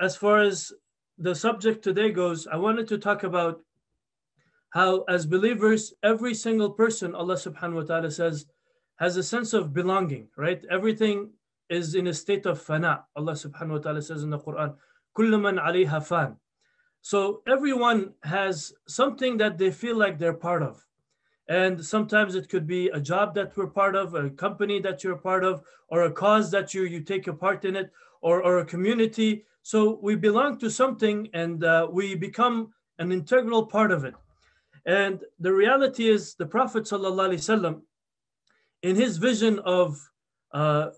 as far as the subject today goes, I wanted to talk about how, as believers, every single person, Allah subhanahu wa ta'ala says, has a sense of belonging, right? Everything is in a state of fana. Allah subhanahu wa ta'ala says in the Quran, kullu man alayha fan. So everyone has something that they feel like they're part of. And sometimes it could be a job that we're part of, a company that you're part of, or a cause that you take a part in it, or a community. So we belong to something and we become an integral part of it. And the reality is the Prophet ﷺ, in his vision of the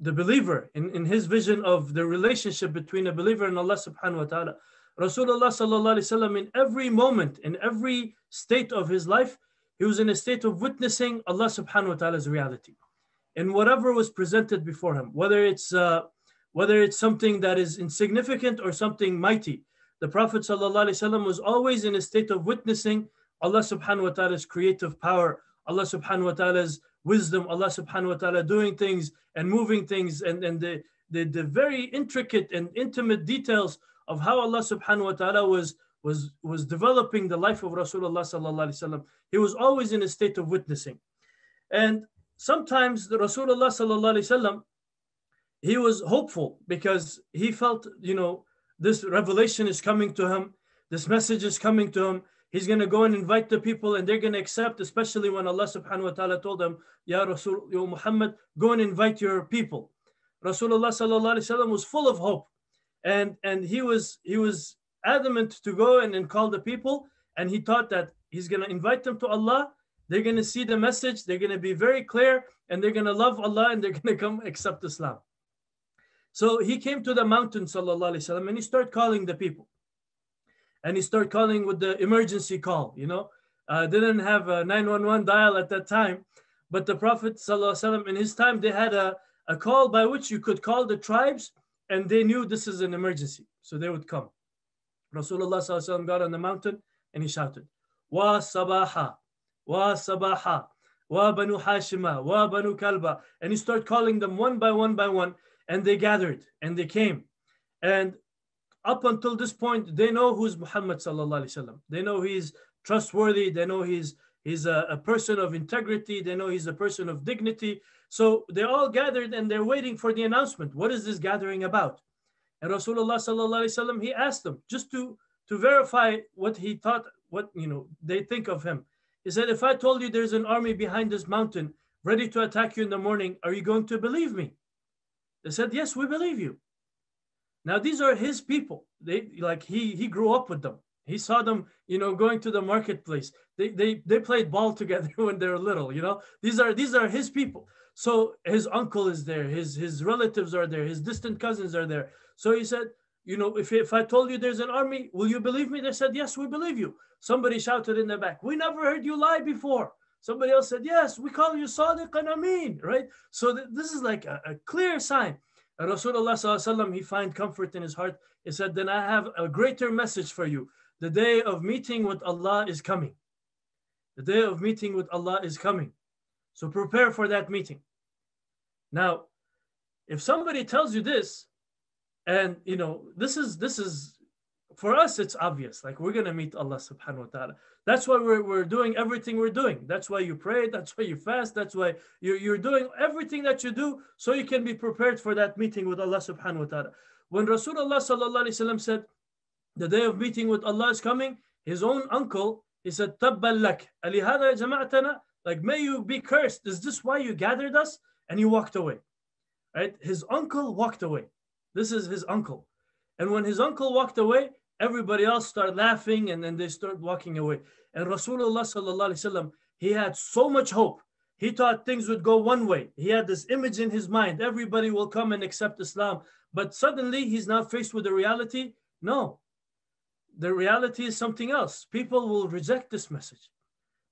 believer, in his vision of the relationship between a believer and Allah subhanahu wa ta'ala, Rasulullah ﷺ in every moment, in every state of his life, he was in a state of witnessing Allah subhanahu wa ta'ala's reality. And whatever was presented before him, whether it's something that is insignificant or something mighty, the Prophet ﷺ was always in a state of witnessing Allah subhanahu wa ta'ala's creative power, Allah subhanahu wa ta'ala's wisdom, Allah subhanahu wa ta'ala doing things and moving things, and the very intricate and intimate details of how Allah subhanahu wa ta'ala was developing the life of Rasulullah ﷺ. He was always in a state of witnessing. And sometimes the Rasulullah ﷺ, he was hopeful because he felt, you know, this revelation is coming to him, this message is coming to him, he's going to go and invite the people and they're going to accept, especially when Allah subhanahu wa ta'ala told him, Ya Rasul, Ya Muhammad, go and invite your people. Rasulullah sallallahu alaihi wasallam was full of hope, and he was adamant to go and call the people, and he thought that he's going to invite them to Allah, they're going to see the message, they're going to be very clear, and they're going to love Allah, and they're going to come accept Islam. So he came to the mountain sallallahu alaihi wasallam, and he started calling the people, and he started calling with the emergency call, you know, didn't have a 911 dial at that time, but the Prophet sallallahu alaihi wasallam in his time, they had a call by which you could call the tribes, and they knew this is an emergency, so they would come. Rasulullah sallallahu alaihi wasallam got on the mountain and he shouted, Wa sabaha, wa sabaha, wa banu hashima, wa banu kalba, and he started calling them one by one by one, and they gathered and they came. And up until this point, they know who's Muhammad sallallahu alaihi wasallam. They know he's trustworthy. They know he's a person of integrity. They know he's a person of dignity. So they all gathered and they're waiting for the announcement. What is this gathering about? And Rasulullah sallallahu alaihi wasallam, he asked them just to verify what he thought, what, you know, they think of him. He said, if I told you there's an army behind this mountain ready to attack you in the morning, are you going to believe me? They said, yes, we believe you. Now, these are his people. They, like, he grew up with them. He saw them, you know, going to the marketplace. They played ball together when they were little, you know. These are his people. So his uncle is there, his relatives are there, his distant cousins are there. So he said, you know, if I told you there's an army, will you believe me? They said, yes, we believe you. Somebody shouted in the back, we never heard you lie before. Somebody else said, yes, we call you Sadiq and Amin, right? So this is like a clear sign. And Rasulullah ﷺ, he find comfort in his heart. He said, then I have a greater message for you. The day of meeting with Allah is coming. The day of meeting with Allah is coming. So prepare for that meeting. Now, if somebody tells you this, and you know, this is for us, it's obvious, like we're going to meet Allah subhanahu wa ta'ala. That's why we're doing everything we're doing. That's why you pray. That's why you fast. That's why you're doing everything that you do, so you can be prepared for that meeting with Allah subhanahu wa ta'ala. When Rasulullah sallallahu alaihi wasallam said, the day of meeting with Allah is coming, his own uncle, he said, Tabban lak, alihada jama'atana, like, may you be cursed. Is this why you gathered us? And he walked away, right? His uncle walked away. This is his uncle. And when his uncle walked away, everybody else started laughing, and then they started walking away. And Rasulullah sallallahu alaihi wasallam, he had so much hope. He thought things would go one way. He had this image in his mind. Everybody will come and accept Islam. But suddenly he's now faced with the reality. No, the reality is something else. People will reject this message.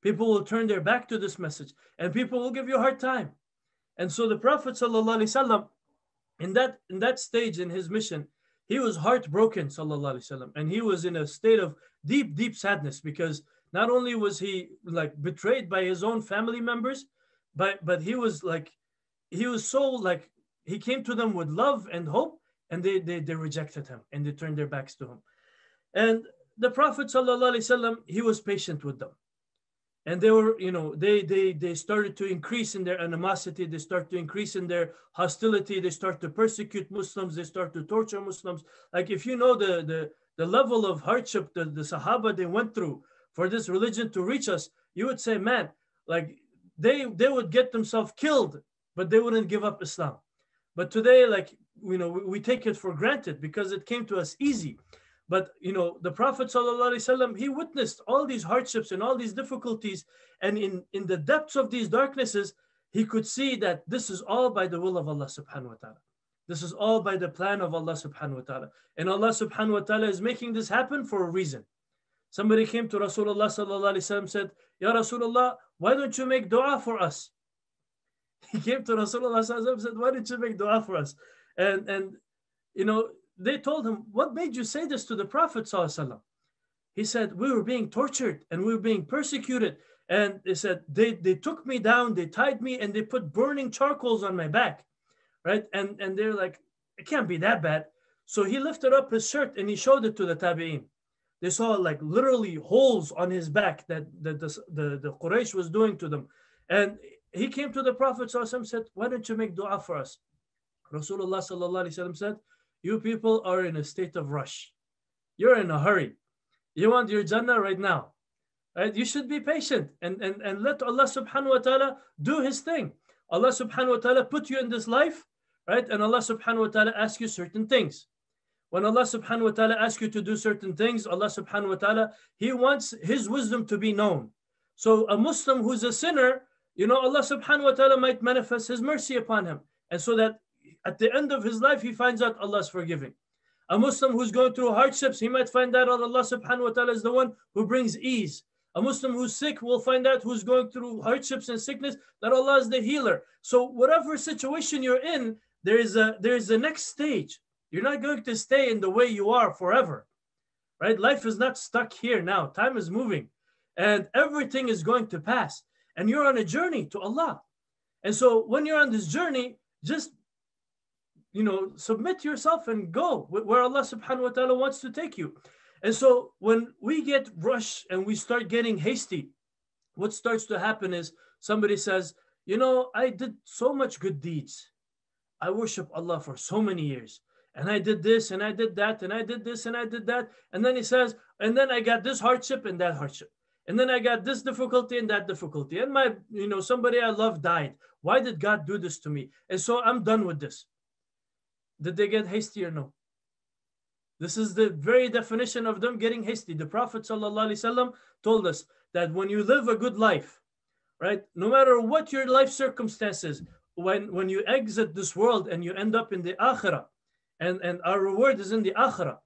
People will turn their back to this message, and people will give you a hard time. And so the Prophet sallallahu alaihi wasallam, in that stage in his mission, he was heartbroken, sallallahu alaihi wasallam, and he was in a state of deep, deep sadness, because not only was he like betrayed by his own family members, but he was so, like, he came to them with love and hope, and they rejected him and they turned their backs to him. And the Prophet ﷺ, he was patient with them. And they were, you know, they started to increase in their animosity. They start to increase in their hostility. They start to persecute Muslims. They start to torture Muslims. Like, if you know the level of hardship that the Sahaba, they went through for this religion to reach us, you would say, man, like they would get themselves killed, but they wouldn't give up Islam. But today, like, you know, we take it for granted because it came to us easy. But, you know, the Prophet ﷺ, he witnessed all these hardships and all these difficulties. And in the depths of these darknesses, he could see that this is all by the will of Allah subhanahu wa ta'ala. This is all by the plan of Allah subhanahu wa ta'ala. And Allah subhanahu wa ta'ala is making this happen for a reason. Somebody came to Rasulullah ﷺ and said, Ya Rasulullah, why don't you make dua for us? He came to Rasulullah ﷺ and said, why don't you make dua for us? And you know, they told him, what made you say this to the Prophet ﷺ? He said, we were being tortured and we were being persecuted. And they said, they took me down, they tied me, and they put burning charcoals on my back, right? And they're like, it can't be that bad. So he lifted up his shirt and he showed it to the Tabi'in. They saw like literally holes on his back that the Quraysh was doing to them. And he came to the Prophet ﷺ and said, why don't you make dua for us? Rasulullah ﷺ said, you people are in a state of rush. You're in a hurry. You want your Jannah right now. Right? You should be patient and let Allah subhanahu wa ta'ala do his thing. Allah subhanahu wa ta'ala put you in this life, right? And Allah subhanahu wa ta'ala asks you certain things. When Allah subhanahu wa ta'ala asks you to do certain things, Allah subhanahu wa ta'ala, he wants his wisdom to be known. So a Muslim who's a sinner, you know, Allah subhanahu wa ta'ala might manifest his mercy upon him. And so that at the end of his life, he finds out Allah's forgiving. A Muslim who's going through hardships, he might find out Allah subhanahu wa ta'ala is the one who brings ease. A Muslim who's sick will find out, who's going through hardships and sickness, that Allah is the healer. So whatever situation you're in, there is a next stage. You're not going to stay in the way you are forever, right? Life is not stuck here now. Time is moving and everything is going to pass. And you're on a journey to Allah. And so when you're on this journey, just, you know, submit yourself and go where Allah subhanahu wa ta'ala wants to take you. And so when we get rushed and we start getting hasty, what starts to happen is somebody says, you know, I did so much good deeds. I worship Allah for so many years. And I did this and I did that and I did this and I did that. And then he says, and then I got this hardship and that hardship. And then I got this difficulty and that difficulty. And my, you know, somebody I love died. Why did God do this to me? And so I'm done with this. Did they get hasty or no? This is the very definition of them getting hasty. The Prophet ﷺ told us that when you live a good life, right, no matter what your life circumstances, when you exit this world and you end up in the Akhirah, and our reward is in the Akhirah,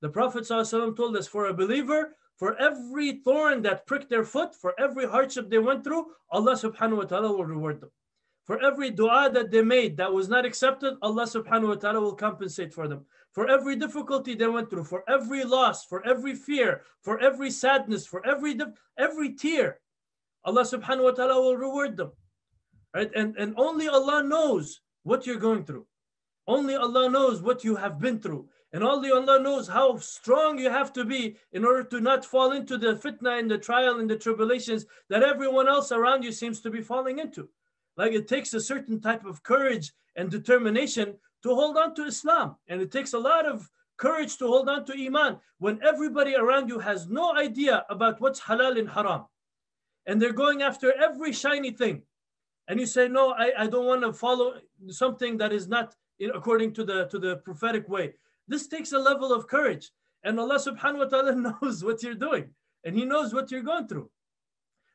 the Prophet ﷺ told us, for a believer, for every thorn that pricked their foot, for every hardship they went through, Allah subhanahu wa ta'ala will reward them. For every dua that they made that was not accepted, Allah subhanahu wa ta'ala will compensate for them. For every difficulty they went through, for every loss, for every fear, for every sadness, for every tear, Allah subhanahu wa ta'ala will reward them. Right? And only Allah knows what you're going through. Only Allah knows what you have been through. And only Allah knows how strong you have to be in order to not fall into the fitna and the trial and the tribulations that everyone else around you seems to be falling into. Like, it takes a certain type of courage and determination to hold on to Islam. And it takes a lot of courage to hold on to Iman when everybody around you has no idea about what's halal and haram. And they're going after every shiny thing. And you say, no, I don't want to follow something that is not according to the prophetic way. This takes a level of courage. And Allah subhanahu wa ta'ala knows what you're doing. And he knows what you're going through.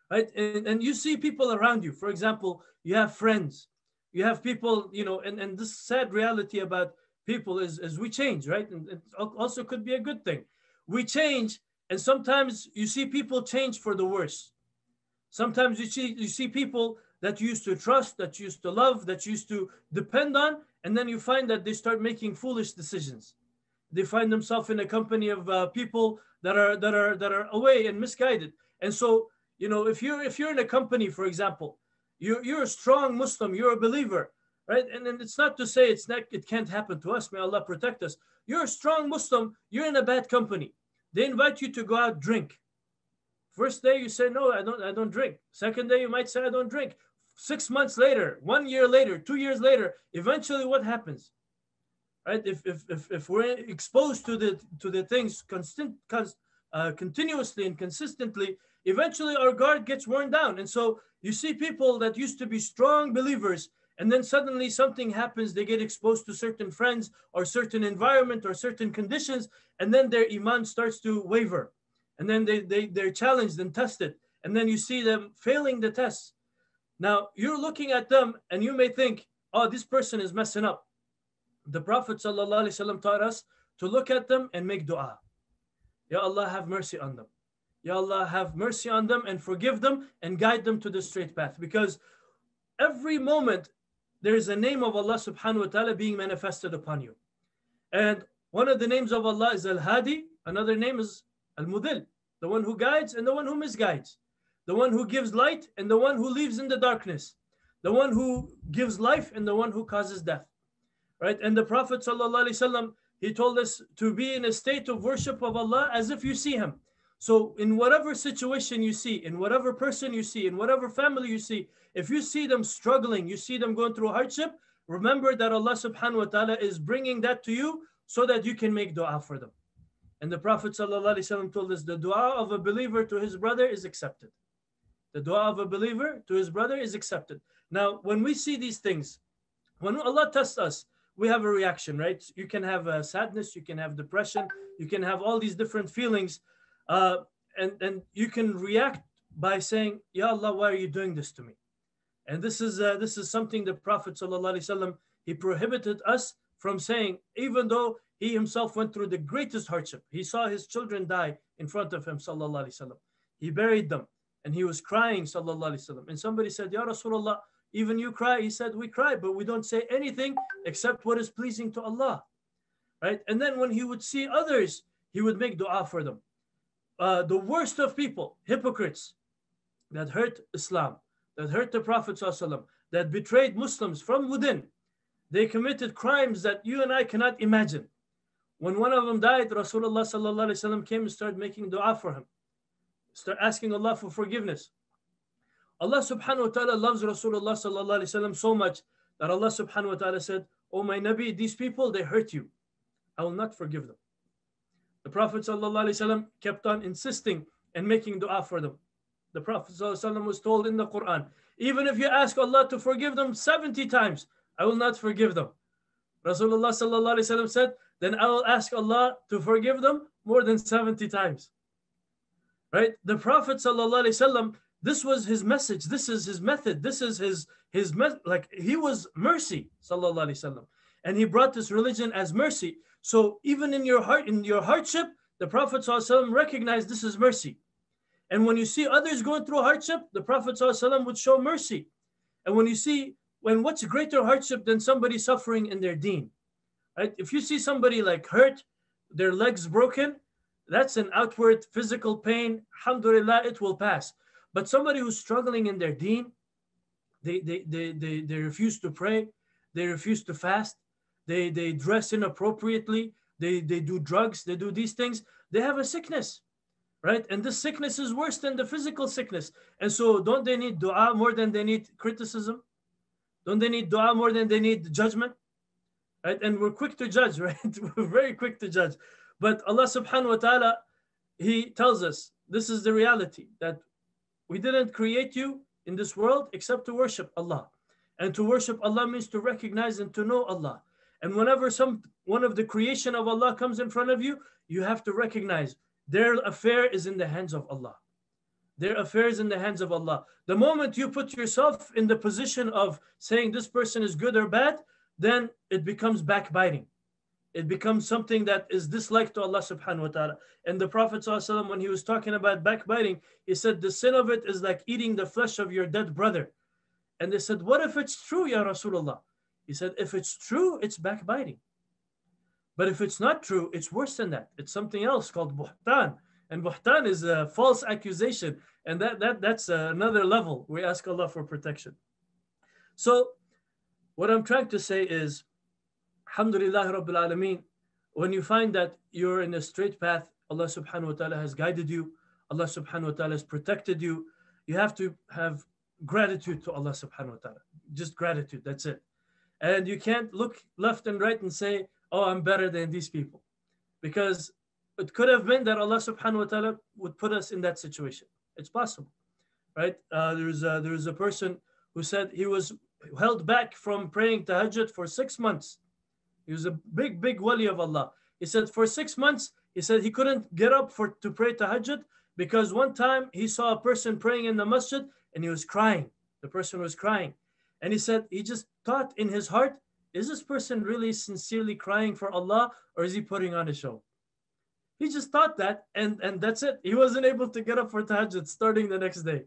Right? And you see people around you. For example, you have friends, you have people, you know, and this sad reality about people is we change, right? And it also could be a good thing. We change, and sometimes you see people change for the worse. Sometimes you see people that you used to trust, that you used to love, that you used to depend on, and then you find that they start making foolish decisions. They find themselves in a company of people that are away and misguided. And so, you know, if you're in a company, for example, you're a strong Muslim, you're a believer, right? And it's not to say it's not, it can't happen to us. May Allah protect us. You're a strong Muslim. You're in a bad company. They invite you to go out drink. First day you say, no, I don't drink. Second day you might say, I don't drink. 6 months later, 1 year later, 2 years later, eventually what happens? Right? If we're exposed to the things continuously and consistently, eventually our guard gets worn down. And so you see people that used to be strong believers, and then suddenly something happens, they get exposed to certain friends or certain environment or certain conditions, and then their iman starts to waver. And then they're challenged and tested. And then you see them failing the tests. Now you're looking at them and you may think, oh, this person is messing up. The Prophet ﷺ taught us to look at them and make dua. Ya Allah, have mercy on them. Ya Allah, have mercy on them and forgive them and guide them to the straight path. Because every moment there is a name of Allah subhanahu wa ta'ala being manifested upon you. And one of the names of Allah is Al-Hadi. Another name is Al-Mudil, the one who guides and the one who misguides, the one who gives light and the one who leaves in the darkness, the one who gives life and the one who causes death, right? And the Prophet ﷺ, he told us to be in a state of worship of Allah as if you see him. So in whatever situation you see, in whatever person you see, in whatever family you see, if you see them struggling, you see them going through hardship, remember that Allah subhanahu wa ta'ala is bringing that to you so that you can make dua for them. And the Prophet ﷺ told us the dua of a believer to his brother is accepted. The dua of a believer to his brother is accepted. Now, when we see these things, when Allah tests us, we have a reaction, right? You can have sadness, you can have depression, you can have all these different feelings. And you can react by saying, Ya Allah, why are you doing this to me? And this is something the Prophet ﷺ, he prohibited us from saying, even though he himself went through the greatest hardship. He saw his children die in front of him, sallallahu alaihi wasallam. He buried them and he was crying, sallallahu alaihi wasallam. And somebody said, Ya Rasulullah, even you cry? He said, we cry, but we don't say anything except what is pleasing to Allah, right? And then when he would see others, he would make dua for them. The worst of people, hypocrites, that hurt Islam, that hurt the Prophet sallallahu alaihi wasallam, that betrayed Muslims from within. They committed crimes that you and I cannot imagine. When one of them died, Rasulullah sallallahu alaihi wasallam came and started making dua for him. Start asking Allah for forgiveness. Allah subhanahu wa ta'ala loves Rasulullah sallallahu alaihi wasallam so much that Allah subhanahu wa ta'ala said, oh my Nabi, these people, they hurt you. I will not forgive them. The Prophet sallallahu alaihi wasallam kept on insisting and making dua for them. The Prophet sallallahu alaihi wasallam was told in the Quran, even if you ask Allah to forgive them 70 times, I will not forgive them. Rasulullah sallallahu alaihi wasallam said, then I will ask Allah to forgive them more than 70 times. Right? The Prophet ﷺ, this was his message. This is his method. This is his like he was mercy, ﷺ. And he brought this religion as mercy. So even in your heart, in your hardship, the Prophet ﷺ recognized this is mercy. And when you see others going through hardship, the Prophet ﷺ would show mercy. And when you see, when what's greater hardship than somebody suffering in their deen? Right? If you see somebody like hurt, their legs broken, that's an outward physical pain. Alhamdulillah, it will pass. But somebody who's struggling in their deen, they refuse to pray, they refuse to fast, they dress inappropriately, they do drugs, they do these things, they have a sickness, right? And this sickness is worse than the physical sickness. And so don't they need dua more than they need criticism? Don't they need dua more than they need judgment? Right? And we're quick to judge, right? We're very quick to judge. But Allah subhanahu wa ta'ala, he tells us, this is the reality, that we didn't create you in this world except to worship Allah. And to worship Allah means to recognize and to know Allah. And whenever some one of the creation of Allah comes in front of you, you have to recognize their affair is in the hands of Allah. Their affair is in the hands of Allah. The moment you put yourself in the position of saying this person is good or bad, then it becomes backbiting. It becomes something that is disliked to Allah subhanahu wa ta'ala. And the Prophet ﷺ, when he was talking about backbiting, he said, the sin of it is like eating the flesh of your dead brother. And they said, what if it's true, Ya Rasulullah? He said, if it's true, it's backbiting. But if it's not true, it's worse than that. It's something else called buhtan. And buhtan is a false accusation. And that's another level. We ask Allah for protection. So What I'm trying to say is, Alhamdulillah Rabbil Alameen, when you find that you're in a straight path, Allah subhanahu wa ta'ala has guided you, Allah subhanahu wa ta'ala has protected you, you have to have gratitude to Allah subhanahu wa ta'ala. Just gratitude, that's it. And you can't look left and right and say, oh, I'm better than these people. Because it could have been that Allah subhanahu wa ta'ala would put us in that situation. It's possible, right? There is a person who said he was held back from praying tahajjud for 6 months. He was a big, big wali of Allah. He said for 6 months, he said he couldn't get up to pray tahajjud because one time he saw a person praying in the masjid and he was crying. The person was crying. And he said, he just thought in his heart, is this person really sincerely crying for Allah or is he putting on a show? He just thought that and that's it. He wasn't able to get up for tahajjud starting the next day.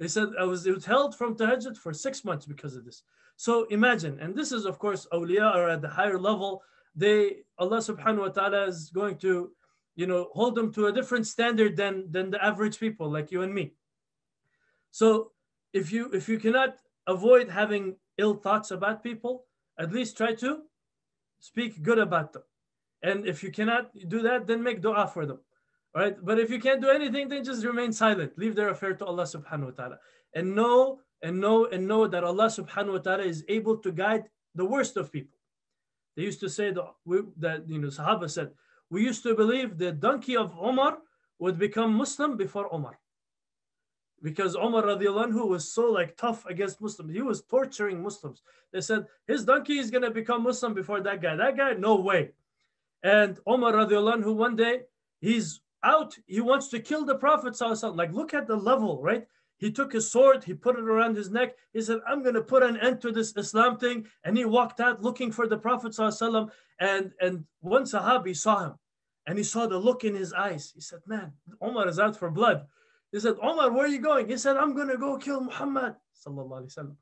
They said it was held from tahajjud for 6 months because of this. So imagine, and this is of course awliya are at the higher level. Allah subhanahu wa ta'ala is going to, you know, hold them to a different standard than the average people like you and me. So if you cannot avoid having ill thoughts about people, at least try to speak good about them. And if you cannot do that, then make dua for them. All right. But if you can't do anything, then just remain silent. Leave their affair to Allah subhanahu wa ta'ala. And know that Allah subhanahu wa ta'ala is able to guide the worst of people. They used to say that you know, Sahaba said, we used to believe the donkey of Umar would become Muslim before Umar. Because Umar radiallahu anhu was so like tough against Muslims. He was torturing Muslims. They said, his donkey is going to become Muslim before that guy. That guy, no way. And Umar radiallahu anhu, one day, he's out. He wants to kill the Prophet ﷺ. Like, look at the level, right? He took his sword. He put it around his neck. He said, I'm going to put an end to this Islam thing. And he walked out looking for the Prophet ﷺ. And one Sahabi saw him. And he saw the look in his eyes. He said, man, Umar is out for blood. He said, Umar, where are you going? He said, I'm going to go kill Muhammad, sallallahu alayhi wasallam,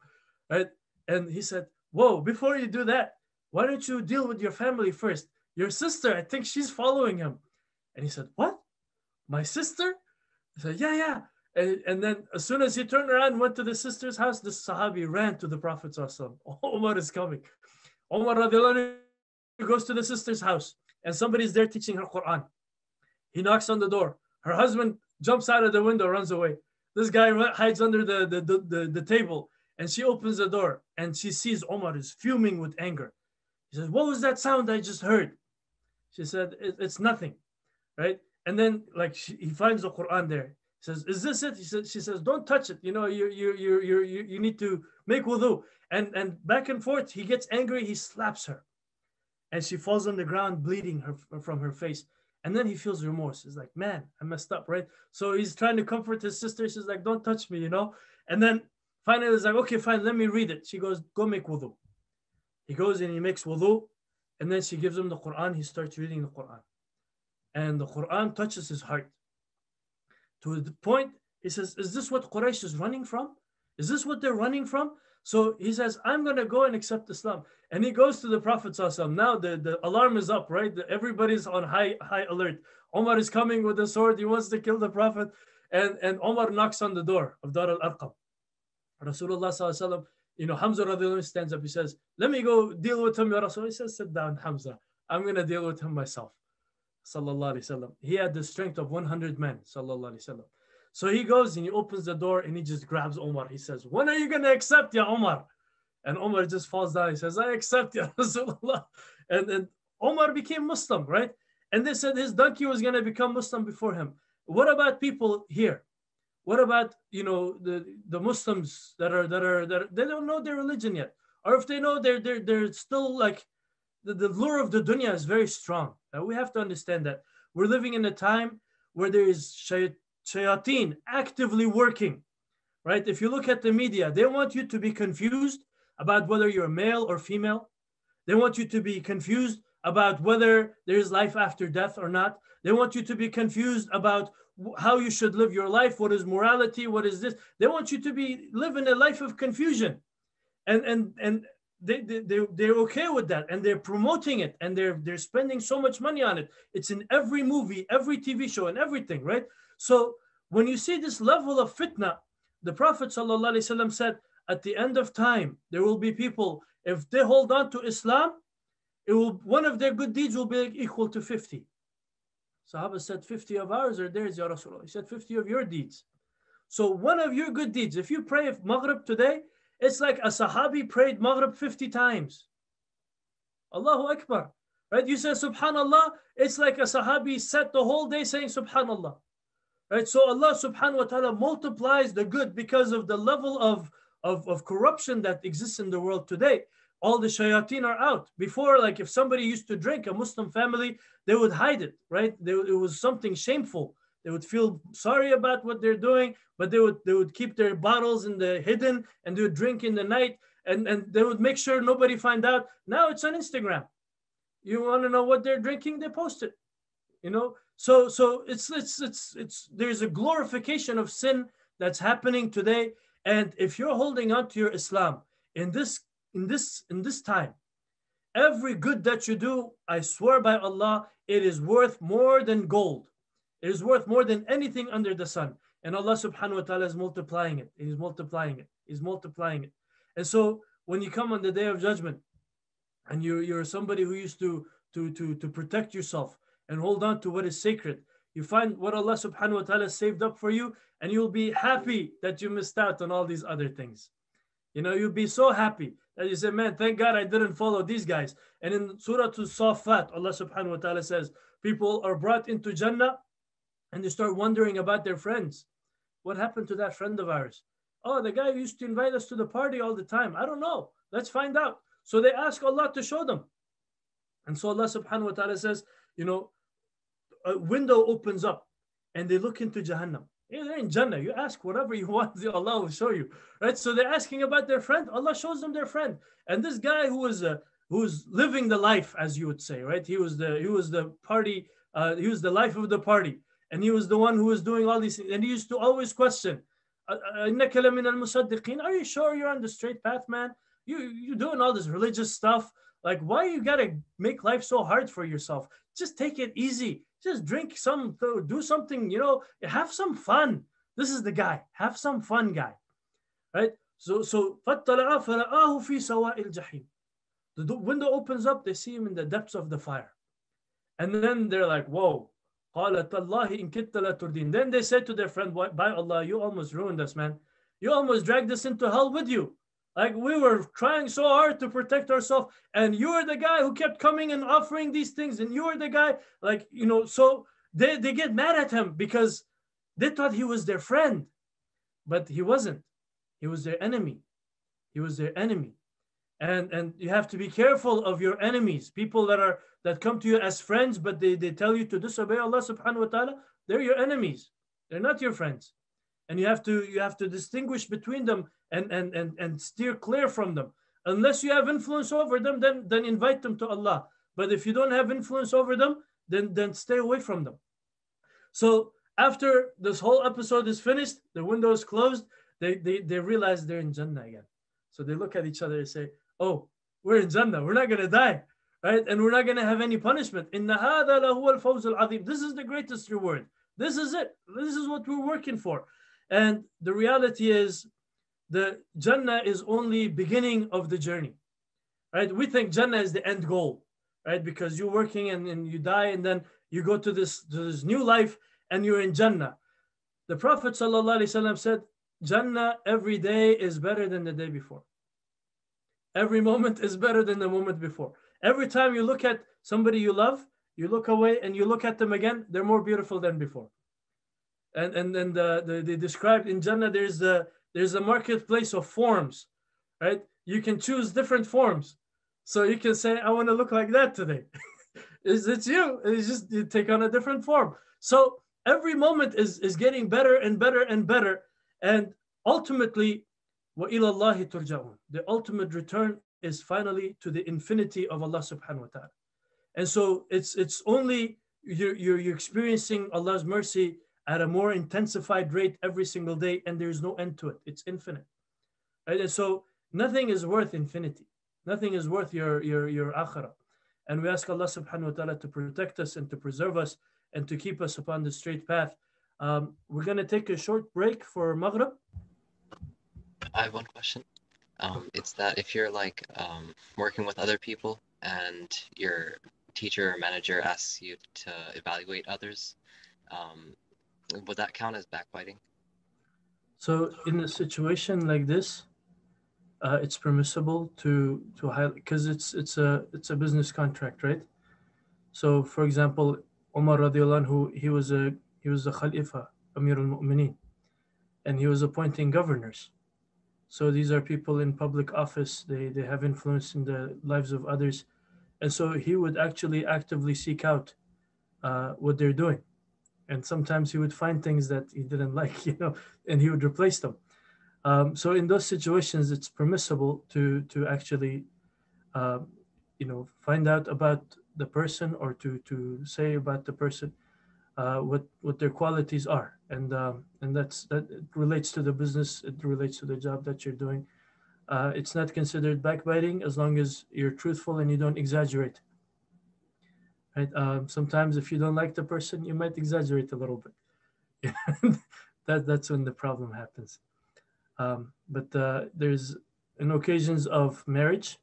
right? And he said, whoa, before you do that, why don't you deal with your family first? Your sister, I think she's following him. And he said, what? My sister? He said, yeah. And then as soon as he turned around, went to the sister's house, the Sahabi ran to the Prophet sallallahu alayhi wasallam. Umar is coming. Umar radiallahu anhu goes to the sister's house and somebody's there teaching her Quran. He knocks on the door. Her husband jumps out of the window, runs away. This guy hides under the table and she opens the door and she sees Umar is fuming with anger. He says, what was that sound I just heard? She said, it's nothing, right? And then like he finds the Quran there. He says, is this it? She says, don't touch it. You know, you need to make wudu. And back and forth, he gets angry, he slaps her. And she falls on the ground bleeding from her face. And then he feels remorse. He's like, man, I messed up, right? So he's trying to comfort his sister. She's like, don't touch me, you know? And then finally he's like, okay, fine, let me read it. She goes, go make wudu. He goes and he makes wudu. And then she gives him the Quran. He starts reading the Quran. And the Quran touches his heart. To the point, he says, is this what Quraysh is running from? Is this what they're running from? So he says, I'm going to go and accept Islam. And he goes to the Prophet ﷺ. Now the alarm is up, right? Everybody's on high alert. Umar is coming with a sword. He wants to kill the Prophet. And Umar knocks on the door of Dar Al Arqam. Rasulullah ﷺ, you know, Hamza radiallahu stands up. He says, let me go deal with him, Ya Rasulullah. He says, sit down, Hamza. I'm going to deal with him myself. Sallallahu alayhi wasallam. He had the strength of 100 men. Sallallahu alayhi wasallam. So he goes and he opens the door and he just grabs Umar. He says, when are you going to accept, Ya Umar? And Umar just falls down. He says, I accept, Ya Rasulullah. And Umar became Muslim, right? And they said his donkey was going to become Muslim before him. What about people here? What about, you know, the Muslims that are they don't know their religion yet? Or if they know, they're still like, the lure of the dunya is very strong. And we have to understand that. We're living in a time where there is Shayateen actively working, right? If you look at the media, they want you to be confused about whether you're male or female. They want you to be confused about whether there is life after death or not. They want you to be confused about how you should live your life. What is morality? What is this? They want you to be living a life of confusion. And they're okay with that. And they're promoting it. And they're spending so much money on it. It's in every movie, every TV show and everything, right? So when you see this level of fitna, the Prophet ﷺ said, at the end of time, there will be people If they hold on to Islam, it will, one of their good deeds will be equal to 50. Sahaba said, 50 of ours are theirs, Ya Rasulullah. He said, 50 of your deeds. So one of your good deeds, if you pray Maghrib today, it's like a Sahabi prayed Maghrib 50 times. Allahu Akbar. Right? You say Subhanallah, it's like a Sahabi sat the whole day saying Subhanallah. Right? So Allah subhanahu wa ta'ala multiplies the good because of the level of corruption that exists in the world today. All the shayateen are out. Before, like if somebody used to drink, a Muslim family, they would hide it, right? It was something shameful. They would feel sorry about what they're doing, but they would keep their bottles in the hidden and they would drink in the night and they would make sure nobody find out. Now it's on Instagram. You want to know what they're drinking? They post it, you know? So it's there's a glorification of sin that's happening today. And if you're holding on to your Islam in this time, every good that you do, I swear by Allah, it is worth more than gold. It is worth more than anything under the sun. And Allah subhanahu wa ta'ala is multiplying it. He's multiplying it. He's multiplying it. And so when you come on the day of judgment and you're somebody who used to protect yourself and hold on to what is sacred, you find what Allah subhanahu wa ta'ala saved up for you, and you'll be happy that you missed out on all these other things. You know, you'll be so happy that you say, man, thank God I didn't follow these guys. And in Surah As-Saffat, Allah subhanahu wa ta'ala says, people are brought into Jannah and they start wondering about their friends. What happened to that friend of ours? Oh, the guy who used to invite us to the party all the time. I don't know. Let's find out. So they ask Allah to show them. And so Allah subhanahu wa ta'ala says, you know, a window opens up and they look into Jahannam. They're in Jannah. You ask whatever you want, Allah will show you. Right? So they're asking about their friend. Allah shows them their friend. And this guy who was living the life, as you would say, right? He was the life of the party. And he was the one who was doing all these things. And he used to always question, are you sure you're on the straight path, man? You're doing all this religious stuff. Like, why you got to make life so hard for yourself? Just take it easy. Just drink some, do something, you know, have some fun. This is the guy. Have some fun, guy. Right? So the window opens up. They see him in the depths of the fire. And then they're like, whoa. Then they said to their friend, by Allah, you almost ruined us, man. You almost dragged us into hell with you. Like, we were trying so hard to protect ourselves, and you're the guy who kept coming and offering these things, and you're the guy, like, you know. So they get mad at him because they thought he was their friend, but he wasn't. He was their enemy. He was their enemy. And you have to be careful of your enemies, people that come to you as friends, but they tell you to disobey Allah subhanahu wa ta'ala. They're your enemies. They're not your friends. And you have to distinguish between them and steer clear from them. Unless you have influence over them, then invite them to Allah. But if you don't have influence over them, then stay away from them. So after this whole episode is finished, the window is closed, they realize they're in Jannah again. So they look at each other and say, oh, we're in Jannah, we're not going to die, right? And we're not going to have any punishment. Inna hadha lahuwa al-fawz al-azim. This is the greatest reward. This is it. This is what we're working for. And the reality is, the Jannah is only beginning of the journey, right? We think Jannah is the end goal, right? Because you're working and you die, and then you go to this new life and you're in Jannah. The Prophet ﷺ said, Jannah every day is better than the day before. Every moment is better than the moment before. Every time you look at somebody you love, you look away and you look at them again, they're more beautiful than before. And they described in Jannah, there's a marketplace of forms, right? You can choose different forms. So you can say, I want to look like that today. It's you. It's just you take on a different form. So every moment is getting better and better and better. And ultimately, وَإِلَى اللَّهِ تُرْجَعُونَ. The ultimate return is finally to the infinity of Allah subhanahu wa ta'ala. And so it's only you're experiencing Allah's mercy at a more intensified rate every single day, and there's no end to it. It's infinite. Right? And so nothing is worth infinity. Nothing is worth your akhirah. And we ask Allah subhanahu wa ta'ala to protect us and to preserve us and to keep us upon the straight path. We're going to take a short break for Maghrib. I have one question. It's that if you're like working with other people and your teacher or manager asks you to evaluate others, would that count as backbiting? So in a situation like this, it's permissible to highlight, because it's a business contract, right? So for example, Umar radiallahu anhu, he was the Khalifa, Amir al-Mu'mineen, and he was appointing governors. So these are people in public office, they have influence in the lives of others. And so he would actually actively seek out what they're doing. And sometimes he would find things that he didn't like, you know, and he would replace them. So in those situations, it's permissible to actually, you know, find out about the person, or to say about the person what their qualities are, and that it relates to the business, it relates to the job that you're doing. It's not considered backbiting as long as you're truthful and you don't exaggerate. Right? Sometimes if you don't like the person, you might exaggerate a little bit. that's when the problem happens. But there's, in occasions of marriage,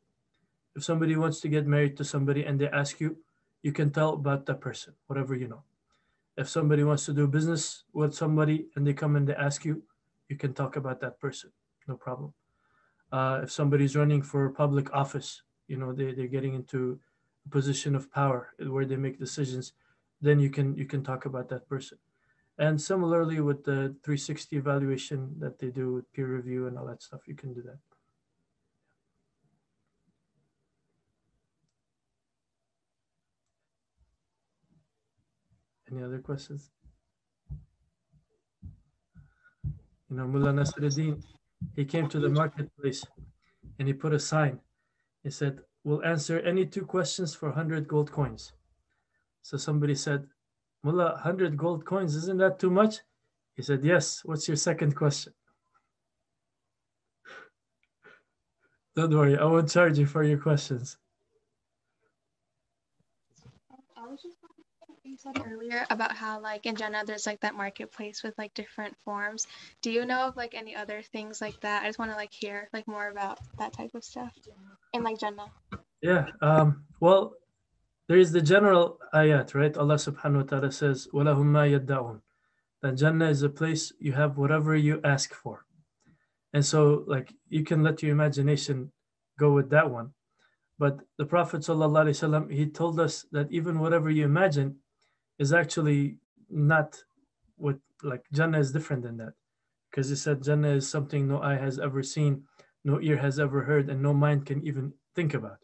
if somebody wants to get married to somebody and they ask you, you can tell about that person, whatever you know. If somebody wants to do business with somebody and they come and they ask you, you can talk about that person, no problem. If somebody's running for public office, you know, they're getting into position of power where they make decisions, then you can talk about that person. And similarly with the 360 evaluation that they do with peer review and all that stuff, you can do that. Any other questions? You know, Mullah Nasruddin, he came to the marketplace and he put a sign. He said, "We'll answer any two questions for 100 gold coins." So somebody said, "Mullah, 100 gold coins, isn't that too much?" He said, "Yes, what's your second question?" Don't worry, I won't charge you for your questions. I was just wondering, you said earlier about how like in Jannah there's like that marketplace with like different forms. Do you know of like any other things like that? I just want to like hear like more about that type of stuff in like Jannah. Yeah, well, there is the general ayat, right? Allah subhanahu wa ta'ala says, وَلَهُمْ مَا يَدَّعُونَ. That Jannah is a place you have whatever you ask for. And so, like, you can let your imagination go with that one. But the Prophet sallallahu alaihi wasallam, he told us that even whatever you imagine is actually not what, like, Jannah is different than that. Because he said Jannah is something no eye has ever seen, no ear has ever heard, and no mind can even think about.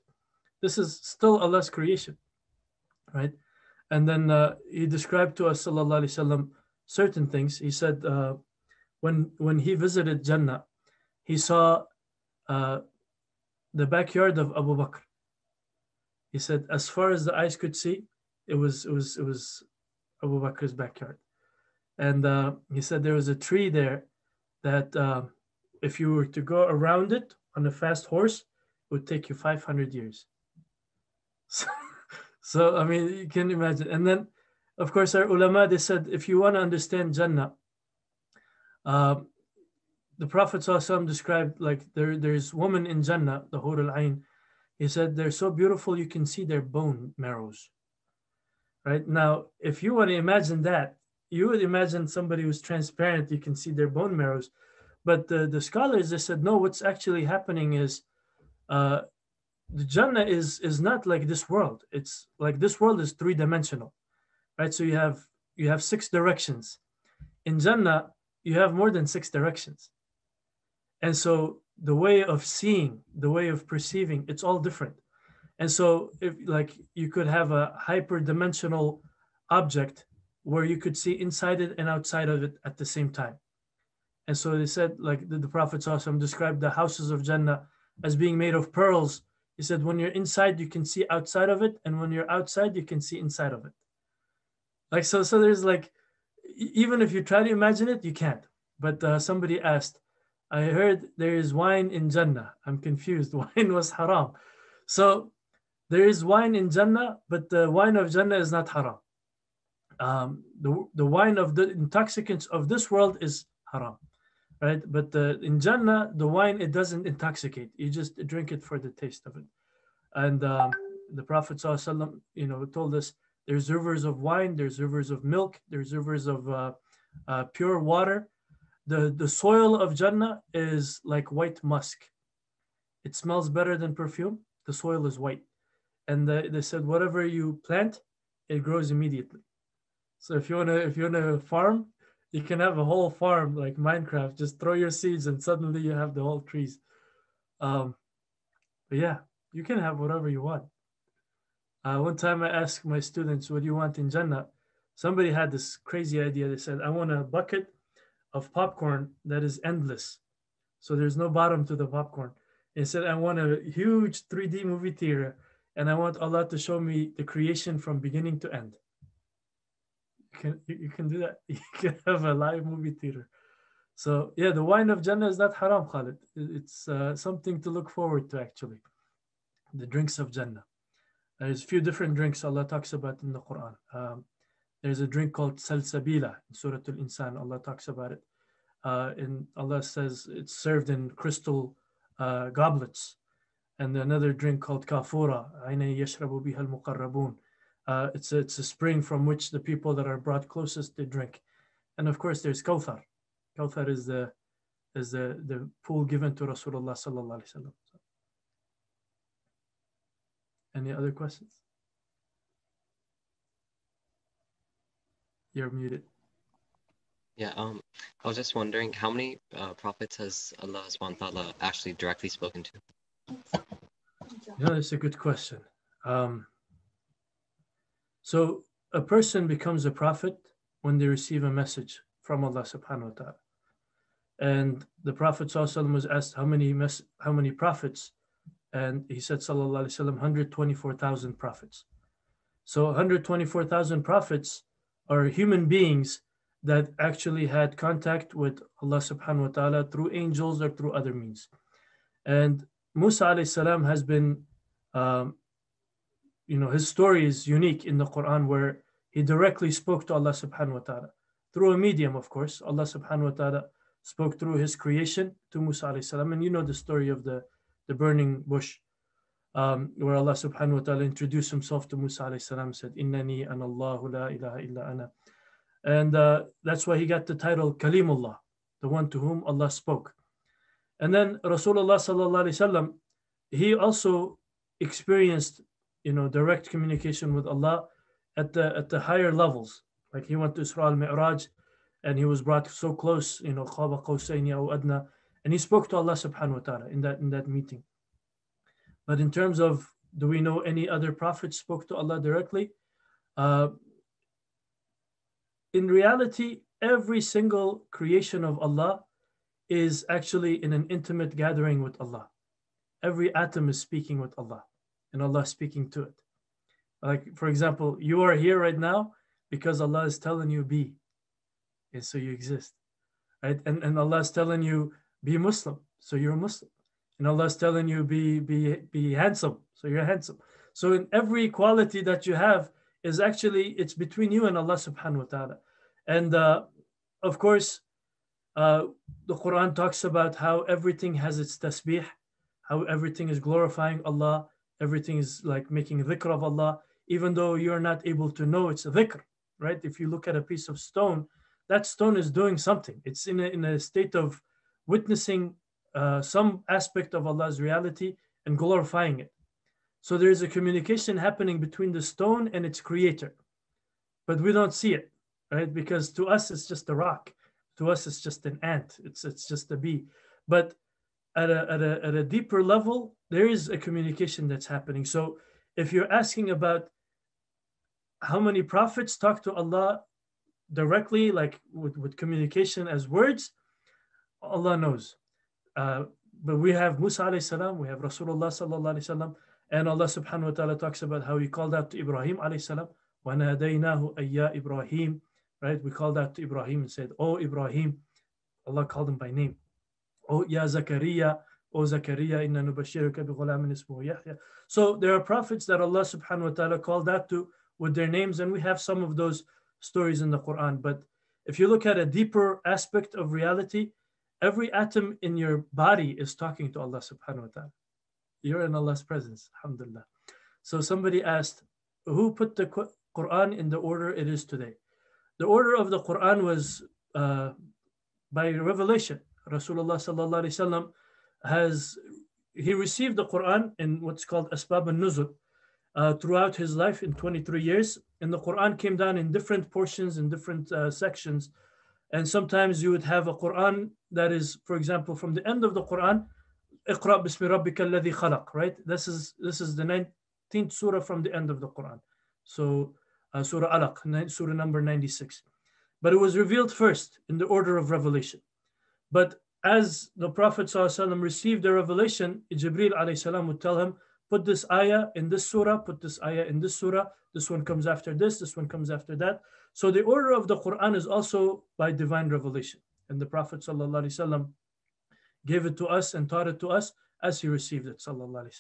This is still Allah's creation, right? And then he described to us, sallallahu alaihi wasallam, certain things. He said when he visited Jannah, he saw the backyard of Abu Bakr. He said, as far as the eyes could see, it was Abu Bakr's backyard. And he said there was a tree there that if you were to go around it on a fast horse, it would take you 500 years. So, I mean, you can imagine. And then, of course, our ulama, they said, if you want to understand Jannah, the Prophet ﷺ described, like, there's women in Jannah, the Hurul Ain. He said, they're so beautiful, you can see their bone marrows. Right? Now, if you want to imagine that, you would imagine somebody who's transparent, you can see their bone marrows. But the scholars, they said, no, what's actually happening is, the Jannah is not like this world. It's like this world is three-dimensional, right? So you have six directions. In Jannah, you have more than six directions. And so the way of seeing, the way of perceiving, it's all different. And so if like you could have a hyper-dimensional object where you could see inside it and outside of it at the same time. And so they said, like the Prophet ﷺ described the houses of Jannah as being made of pearls. He said, when you're inside, you can see outside of it. And when you're outside, you can see inside of it. Like, so there's like, even if you try to imagine it, you can't. But somebody asked, I heard there is wine in Jannah. I'm confused, wine was haram. So there is wine in Jannah, but the wine of Jannah is not haram. The wine of the intoxicants of this world is haram. right? But in Jannah, the wine, it doesn't intoxicate. You just drink it for the taste of it. And the Prophet ﷺ, you know, told us there's rivers of wine, there's rivers of milk, there's rivers of pure water. The soil of Jannah is like white musk. It smells better than perfume. The soil is white. And they said, whatever you plant, it grows immediately. So if you wanna farm, you can have a whole farm like Minecraft. Just throw your seeds and suddenly you have the whole trees. But yeah, you can have whatever you want. One time I asked my students, what do you want in Jannah? Somebody had this crazy idea. They said, I want a bucket of popcorn that is endless. So there's no bottom to the popcorn. They said, I want a huge 3D movie theater. And I want Allah to show me the creation from beginning to end. You can do that. You can have a live movie theater. So yeah, the wine of Jannah is not haram, Khalid. It's something to look forward to, actually. The drinks of Jannah. There's a few different drinks Allah talks about in the Quran. There's a drink called Salsabila in Surah Al-Insan. Allah talks about it. And Allah says it's served in crystal goblets. And another drink called Kafura, it's a spring from which the people that are brought closest, they drink. And of course, there's Kawthar. Kawthar is the pool given to Rasulullah sallallahu alaihi wasallam. Any other questions? You're muted. Yeah, I was just wondering, how many prophets has Allah subhanahu wa ta'ala actually directly spoken to? No, that's a good question. So a person becomes a prophet when they receive a message from Allah subhanahu wa ta'ala. And the Prophet ﷺ was asked how many prophets, and he said sallallahu alaihi wasallam 124,000 prophets. So 124,000 prophets are human beings that actually had contact with Allah subhanahu wa ta'ala through angels or through other means. And Musa alayhi salam has been, you know, his story is unique in the Quran, where he directly spoke to Allah subhanahu wa ta'ala through a medium, of course. Allah subhanahu wa ta'ala spoke through his creation to Musa alayhi salam. And you know the story of the burning bush, where Allah subhanahu wa ta'ala introduced himself to Musa alayhi salam and said, Innani ana Allahu la ilaha illa ana. And that's why he got the title Kalimullah, the one to whom Allah spoke. And then Rasulullah sallallahu alaihi wasallam, he also experienced, you know, direct communication with Allah at the higher levels. Like he went to Isra al-Mi'raj, and he was brought so close, you know, Qaba Qawsayni aw adna, and he spoke to Allah subhanahu wa ta'ala in that meeting. But in terms of, do we know any other prophet spoke to Allah directly? In reality, every single creation of Allah is actually in an intimate gathering with Allah. Every atom is speaking with Allah, and Allah is speaking to it. Like, for example, you are here right now because Allah is telling you be, and so you exist, right? And Allah is telling you be Muslim, so you're a Muslim. And Allah is telling you be handsome, so you're handsome. So in every quality that you have is actually, it's between you and Allah subhanahu wa ta'ala. And of course, the Quran talks about how everything has its tasbih, how everything is glorifying Allah, everything is like making dhikr of Allah, even though you're not able to know it's a dhikr, right? If you look at a piece of stone, that stone is doing something. It's in a state of witnessing some aspect of Allah's reality and glorifying it. So there's a communication happening between the stone and its creator, but we don't see it, right? Because to us, it's just a rock. To us, it's just an ant. It's just a bee. But at a deeper level, there is a communication that's happening. So if you're asking about how many prophets talk to Allah directly, like with communication as words, Allah knows. But we have Musa alayhi salam, we have Rasulullah sallallahu alayhi salam, and Allah subhanahu wa ta'ala talks about how he called out to Ibrahim alayhi salam, وَنَادَيْنَاهُ أَيَّا إِبْرَاهِيمُ. Right? We called out to Ibrahim and said, oh, Ibrahim. Allah called him by name. Oh, Ya Zakaria. Oh, Zakaria. Inna nubashiruka bi ghulamin ismuhu Yahya. So there are prophets that Allah subhanahu wa ta'ala called out to with their names. And we have some of those stories in the Quran. But if you look at a deeper aspect of reality, Every atom in your body is talking to Allah subhanahu wa ta'ala. You're in Allah's presence, alhamdulillah. So somebody asked, who put the Quran in the order it is today? The order of the Quran was by revelation. Rasulullah sallallahu alayhi wa sallam he received the Quran in what's called Asbab al-Nuzul throughout his life in 23 years. And the Quran came down in different portions, in different sections. And sometimes you would have a Quran that is, for example, from the end of the Quran, Iqra bismi rabbika alladhi khalaq, right? This is the 19th surah from the end of the Quran. So Surah Alaq, surah number 96. But it was revealed first in the order of revelation. But as the Prophet ﷺ received the revelation, Jibreel ﷺ would tell him, put this ayah in this surah, put this ayah in this surah, this one comes after this one comes after that. So the order of the Quran is also by divine revelation. And the Prophet ﷺ gave it to us and taught it to us as he received it. Somebody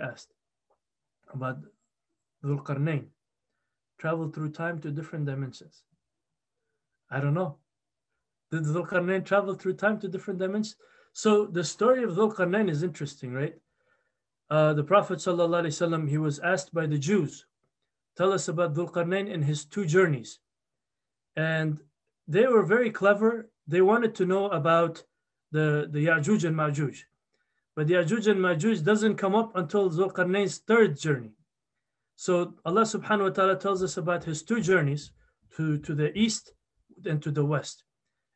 asked about Dhul Qarnain, travel through time to different dimensions. I don't know. Did Dhul Qarnain travel through time to different dimensions? So the story of Dhul Qarnain is interesting, right? The Prophet ﷺ, he was asked by the Jews, tell us about Dhul Qarnain and his two journeys. And they were very clever. They wanted to know about the Ya'juj and Ma'juj. But the Ya'juj and Ma'juj doesn't come up until Dhul Qarnain's third journey. So Allah subhanahu wa ta'ala tells us about his two journeys to the east and to the west.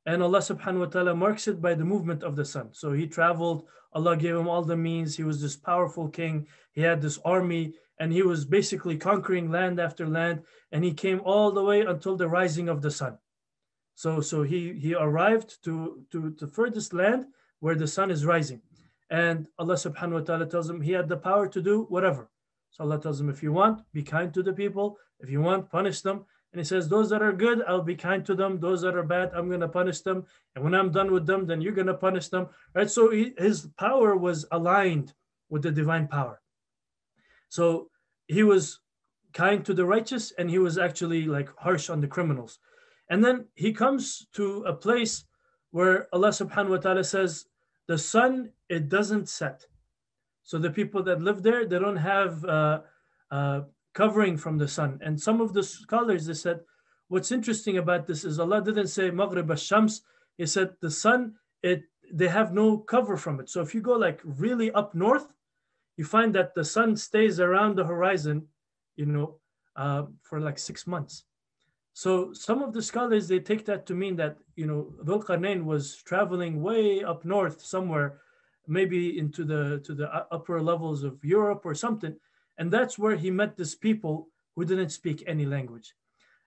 And Allah subhanahu wa ta'ala marks it by the movement of the sun. So he traveled, Allah gave him all the means. He was this powerful king. He had this army and he was basically conquering land after land. And he came all the way until the rising of the sun. So he arrived to the furthest land where the sun is rising. And Allah subhanahu wa ta'ala tells him he had the power to do whatever. So Allah tells him, if you want, be kind to the people. If you want, punish them. And he says, those that are good, I'll be kind to them. Those that are bad, I'm going to punish them. And when I'm done with them, then you're going to punish them. Right? So his power was aligned with the divine power. So he was kind to the righteous and he was actually like harsh on the criminals. And then he comes to a place where Allah subhanahu wa ta'ala says, the sun, it doesn't set. So the people that live there, they don't have covering from the sun. And some of the scholars, they said, what's interesting about this is Allah didn't say Maghrib al-Shams. He said the sun, they have no cover from it. So if you go like really up north, you find that the sun stays around the horizon, for like 6 months. So some of the scholars, they take that to mean that, Dhul Qarnain was traveling way up north somewhere, maybe into the upper levels of Europe or something. And that's where he met these people who didn't speak any language.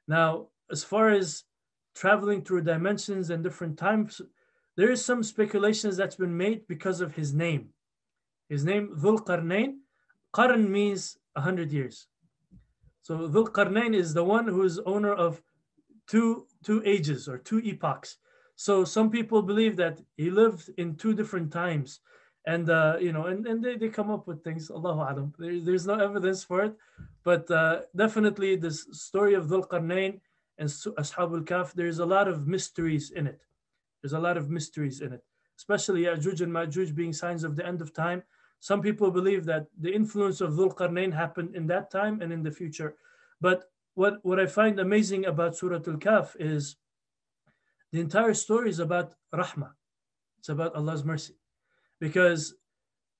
Now, as far as traveling through dimensions and different times, there is some speculations that's been made because of his name. His name, Dhul Qarnain, Qarn means 100 years. So Dhul Qarnain is the one who is owner of two ages or two epochs. So some people believe that he lived in two different times. And, they come up with things, Allahu Alam. There's no evidence for it. But definitely this story of Dhul Qarnain and Ashab al-Kaf, there's a lot of mysteries in it. Especially Ya'juj and Ma'juj being signs of the end of time. Some people believe that the influence of Dhul Qarnain happened in that time and in the future. But what I find amazing about Surah Al-Kaf is the entire story is about Rahmah. It's about Allah's mercy. Because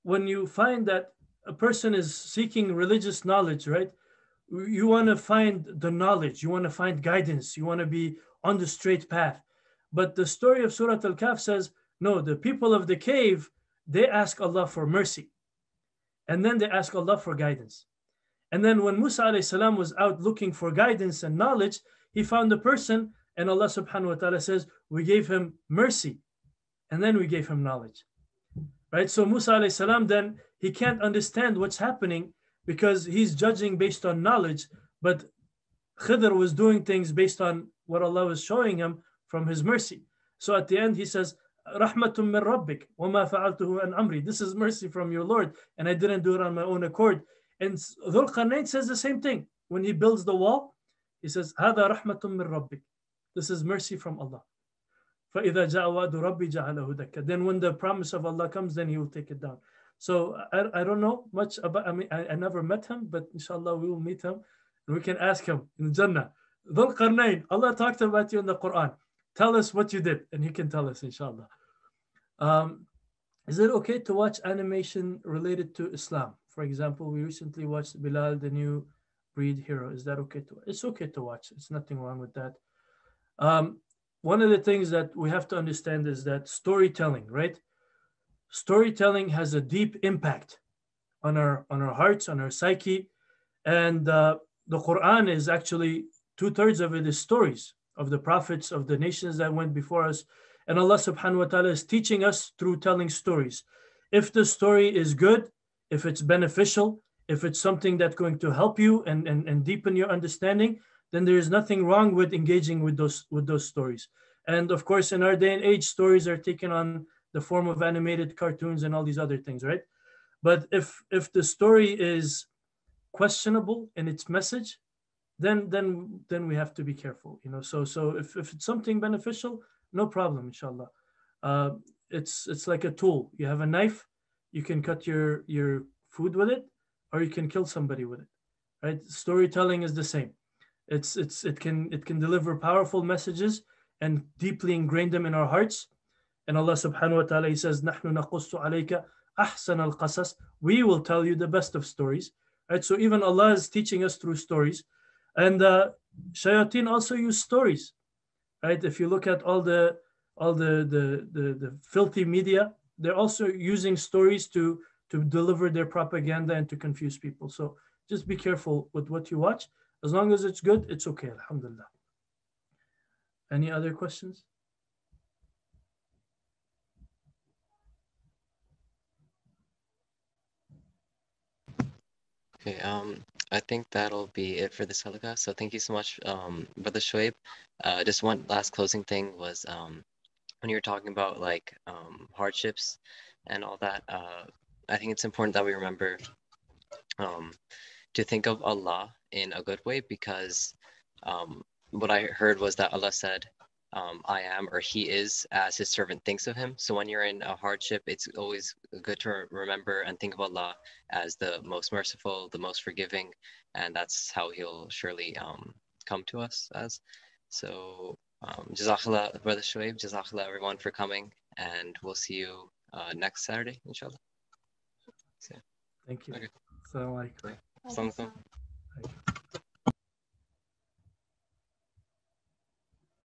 when you find that a person is seeking religious knowledge, right? You want to find the knowledge. You want to find guidance. You want to be on the straight path. But the story of Surah Al-Kaf says, no, the people of the cave, they ask Allah for mercy. And then they ask Allah for guidance. And then when Musa alayhi salam was out looking for guidance and knowledge, he found a person and Allah subhanahu wa ta'ala says, we gave him mercy. And then we gave him knowledge. Right, so Musa alayhi salam, then he can't understand what's happening because he's judging based on knowledge, but Khidr was doing things based on what Allah was showing him from his mercy. So at the end he says, Rahmatun min Rabbik, wa ma fa'altuhu an amri. This is mercy from your Lord, and I didn't do it on my own accord. And Dhul Qarnain says the same thing. When he builds the wall, he says, Hada Rahmatun min Rabbik. This is mercy from Allah. Then when the promise of Allah comes, then he will take it down. So I don't know much about, I mean, I never met him, but inshallah we will meet him and we can ask him in Jannah. Dhul Qarnain, Allah talked about you in the Quran. Tell us what you did, and he can tell us inshallah. Is it okay to watch animation related to Islam? For example, we recently watched Bilal, the new breed hero. Is that okay to watch? It's okay to watch. It's nothing wrong with that. One of the things that we have to understand is that storytelling, right? Storytelling has a deep impact on our hearts, on our psyche. And the Quran is actually, 2/3 of it is stories of the prophets, of the nations that went before us. And Allah subhanahu wa ta'ala is teaching us through telling stories. If the story is good, if it's beneficial, if it's something that's going to help you and deepen your understanding, then there is nothing wrong with engaging with those stories. And of course, in our day and age, stories are taken on the form of animated cartoons and all these other things, right? But if the story is questionable in its message, then we have to be careful, you know. So if it's something beneficial, no problem, inshallah. It's like a tool. You have a knife, you can cut your food with it, or you can kill somebody with it, right? Storytelling is the same. It can deliver powerful messages and deeply ingrain them in our hearts. And Allah subhanahu wa ta'ala, he says, "Nahnu naqussu alayka ahsan al-qasas." We will tell you the best of stories, right? So even Allah is teaching us through stories, and Shayateen also use stories, right? If you look at all the filthy media, they're also using stories to deliver their propaganda and to confuse people. So just be careful with what you watch. As long as it's good, it's okay, alhamdulillah. Any other questions? Okay, I think that'll be it for this halakha. So thank you so much, Brother Shuaib. Just one last closing thing was when you were talking about like hardships and all that, I think it's important that we remember to think of Allah in a good way, because what I heard was that Allah said, I am, or he is as his servant thinks of him. So when you're in a hardship, it's always good to remember and think of Allah as the most merciful, the most forgiving, and that's how he'll surely come to us as. So Jazakallah, Brother Shuaib, Jazakallah everyone for coming, and we'll see you next Saturday, inshallah. So, thank you. Okay. Assalamu alaikum. Thank you.